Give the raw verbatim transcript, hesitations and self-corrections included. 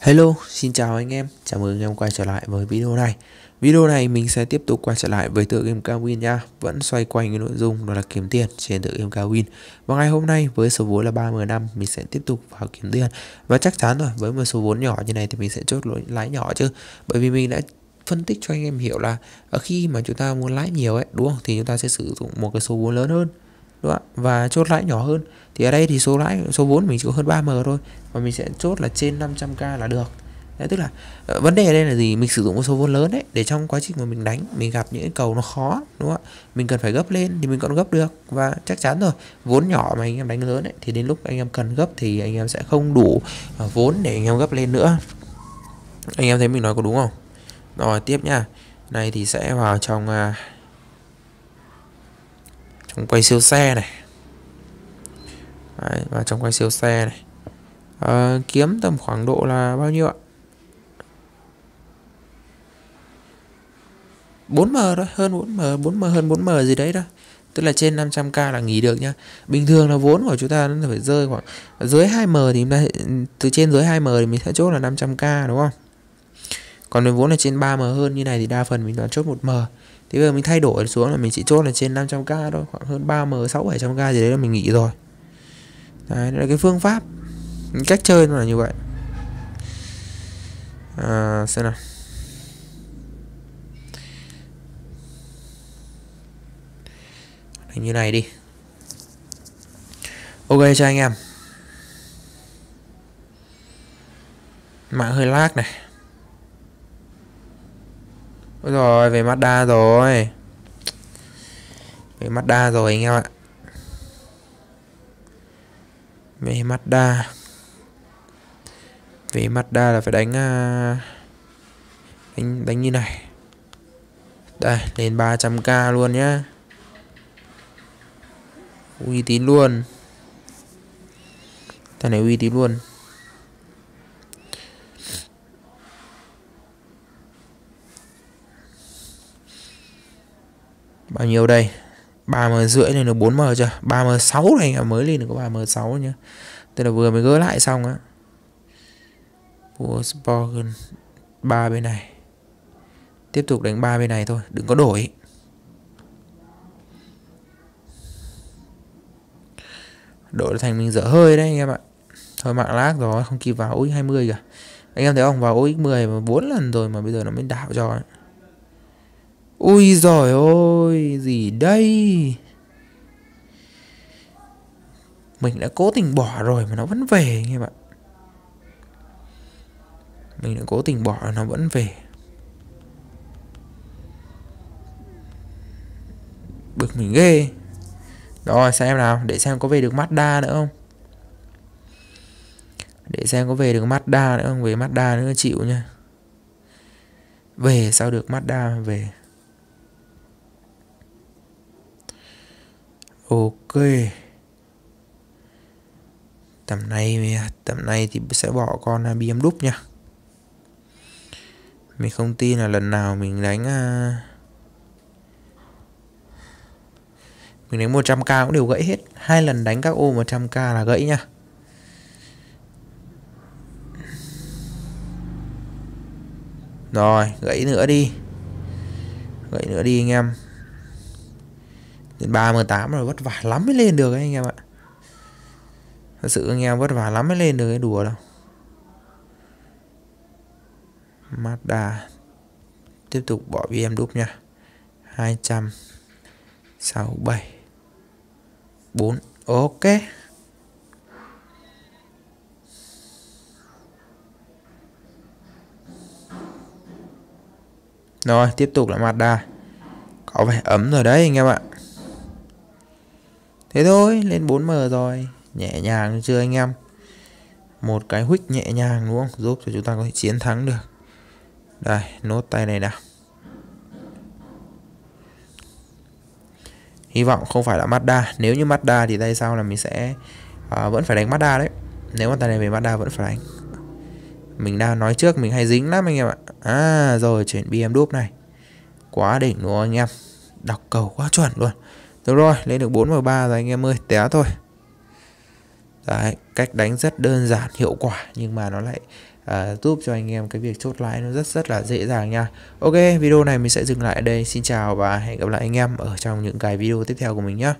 Hello, xin chào anh em, chào mừng anh em quay trở lại với video này. Video này mình sẽ tiếp tục quay trở lại với tựa game Kwin nha. Vẫn xoay quanh cái nội dung đó là kiếm tiền trên tựa game Kwin. Và ngày hôm nay với số vốn là ba mươi năm mình sẽ tiếp tục vào kiếm tiền. Và chắc chắn rồi, với một số vốn nhỏ như này thì mình sẽ chốt lãi nhỏ chứ. Bởi vì mình đã phân tích cho anh em hiểu là khi mà chúng ta muốn lãi nhiều ấy, đúng không? Thì chúng ta sẽ sử dụng một cái số vốn lớn hơn. Đúng không? Và chốt lãi nhỏ hơn. Thì ở đây thì số lãi số vốn mình chỉ có hơn ba mươi thôi, và mình sẽ chốt là trên năm trăm k là được. Đấy, tức là vấn đề ở đây là gì? Mình sử dụng một số vốn lớn đấy, để trong quá trình mà mình đánh, mình gặp những cái cầu nó khó, đúng không ạ? Mình cần phải gấp lên thì mình còn gấp được. Và chắc chắn rồi, vốn nhỏ mà anh em đánh lớn đấy, thì đến lúc anh em cần gấp thì anh em sẽ không đủ vốn để anh em gấp lên nữa. Anh em thấy mình nói có đúng không? Rồi, tiếp nha. Này thì sẽ vào trong uh, trong quay siêu xe này. Đấy, và trong quay siêu xe này à, kiếm tầm khoảng độ là bao nhiêu ạ? bốn m thôi, hơn bốn m, bốn m hơn bốn m gì đấy đó. Tức là trên năm trăm k là nghỉ được nhá. Bình thường là vốn của chúng ta nó phải rơi khoảng dưới hai m thì chúng ta, từ trên dưới hai m thì mình sẽ chốt là năm trăm k, đúng không? Còn nếu vốn là trên ba m hơn như này thì đa phần mình toàn chốt một m. Thì bây giờ mình thay đổi xuống là mình chỉ chốt là trên năm trăm k thôi, khoảng hơn ba m, sáu bảy trăm k gì đấy là mình nghỉ rồi. Đấy, đây là cái phương pháp, cái cách chơi nó là như vậy. À, xem nào. Đánh như này đi. Ok cho anh em. Mạng hơi lag này. Ôi rồi, về Mazda rồi. Về Mazda rồi anh em ạ. Về Mazda. Về Mazda là phải đánh đánh đánh như này. Đây, lên ba trăm k luôn nhá. Uy tín luôn. Thằng này uy tín luôn. Bao nhiêu đây? ba m rưỡi lên được bốn m chưa? ba m sáu này à, mới lên được có ba m sáu nhá. Tức là vừa mới gỡ lại xong á. Volkswagen ba bên này. Tiếp tục đánh ba bên này thôi, đừng có đổi. Đổi thành mình dở hơi đấy anh em ạ. Thôi mạng lag rồi, không kịp vào ô ích hai mươi kìa. Anh em thấy không? Vào ô ích mười mà bốn lần rồi mà bây giờ nó mới đảo cho ấy. Ui giời ơi, gì đây? Mình đã cố tình bỏ rồi mà nó vẫn về anh em ạ. Mình đã cố tình bỏ rồi nó vẫn về. Bực mình ghê. Rồi xem nào, để xem có về được Mazda nữa không. Để xem có về được Mazda nữa không. Về Mazda nữa chịu nha. Về sao được Mazda về. Ok. Tầm này tầm này thì sẽ bỏ con bê em vê nha. Mình không tin là lần nào mình đánh mình đánh một trăm k cũng đều gãy hết. Hai lần đánh các ô một trăm k là gãy nha. Rồi, gãy nữa đi. Gãy nữa đi anh em. Đến ba m tám rồi, vất vả lắm mới lên được ấy anh em ạ. Thật sự anh em vất vả lắm mới lên được cái đùa đâu. Mazda. Tiếp tục bỏ bê em vê nha. hai trăm sáu mươi bảy bốn. Ok. Rồi, tiếp tục là Mazda. Có vẻ ấm rồi đấy anh em ạ. Thế thôi, lên bốn m rồi. Nhẹ nhàng chưa anh em? Một cái huých nhẹ nhàng đúng không? Giúp cho chúng ta có thể chiến thắng được. Đây, nốt tay này nào. Hy vọng không phải là Mazda. Nếu như Mazda thì tay sau là mình sẽ à, vẫn phải đánh Mazda đấy. Nếu mà tay này về Mazda vẫn phải đánh. Mình đang nói trước, mình hay dính lắm anh em ạ. À, rồi chuyển bê em vê này. Quá đỉnh đúng không anh em? Đọc cầu quá chuẩn luôn. Được rồi, lên được bốn m ba rồi anh em ơi, té thôi. Đấy, cách đánh rất đơn giản, hiệu quả nhưng mà nó lại uh, giúp cho anh em cái việc chốt lãi nó rất rất là dễ dàng nha. Ok, video này mình sẽ dừng lại ở đây. Xin chào và hẹn gặp lại anh em ở trong những cái video tiếp theo của mình nhé.